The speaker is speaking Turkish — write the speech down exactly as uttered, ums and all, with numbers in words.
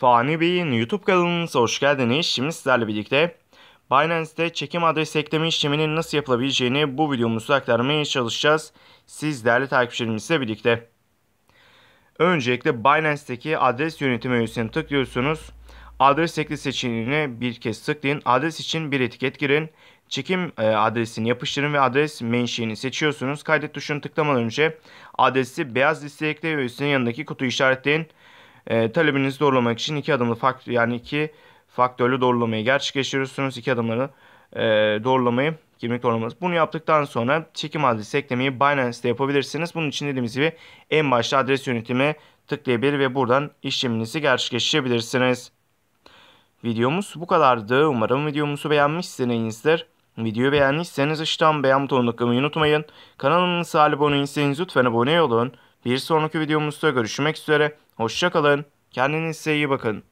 Fahni Bey'in YouTube kanalınıza hoş geldiniz. Şimdi sizlerle birlikte Binance'te çekim adresi ekleme işleminin nasıl yapılabileceğini bu videomuzda aktarmaya çalışacağız. Siz değerli takipçilerimizle birlikte. Öncelikle Binance'teki adres yönetimi menüsüne tıklıyorsunuz. Adres ekle seçeneğine bir kez tıklayın. Adres için bir etiket girin. Çekim adresini yapıştırın ve adres menşeini seçiyorsunuz. Kaydet tuşunu tıklamadan önce adresi beyaz listeye ekle ve üstünün yanındaki kutuyu işaretleyin. E, talebinizi doğrulamak için iki adımlı faktör, yani iki faktörlü doğrulamayı gerçekleştiriyorsunuz. İki adımları e, doğrulamayı, kimlik doğrulaması. Bunu yaptıktan sonra çekim adresi eklemeyi Binance'te yapabilirsiniz. Bunun için dediğimiz gibi en başta adres yönetimi tıklayabilir ve buradan işleminizi gerçekleştirebilirsiniz. Videomuz bu kadardı. Umarım videomuzu beğenmişsinizdir. Videoyu beğendiyseniz aşağıdan beğen butonuna tıklamayı unutmayın. Kanalımıza abone değilseniz lütfen abone olun. Bir sonraki videomuzda görüşmek üzere. Hoşça kalın. Kendinize iyi bakın.